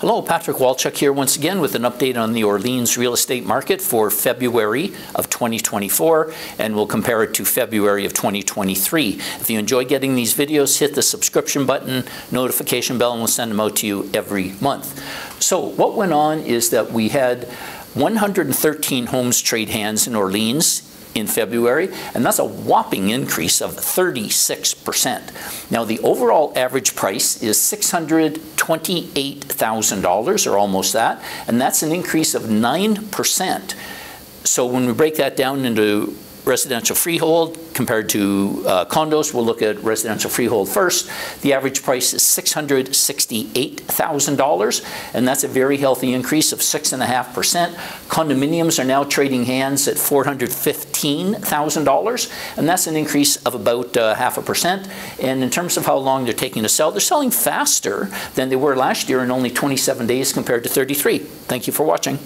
Hello, Patrick Walchuk here once again with an update on the Orleans real estate market for February of 2024, and we'll compare it to February of 2023. If you enjoy getting these videos, hit the subscription button, notification bell, and we'll send them out to you every month. So what went on is that we had 113 homes trade hands in Orleans in February, and that's a whopping increase of 36%. Now the overall average price is $628,000, or almost that, and that's an increase of 9%. So when we break that down into residential freehold compared to condos, we'll look at residential freehold first. The average price is $668,000, and that's a very healthy increase of 6.5%. Condominiums are now trading hands at $415,000, and that's an increase of about 0.5%. And in terms of how long they're taking to sell, they're selling faster than they were last year in only 27 days compared to 33. Thank you for watching.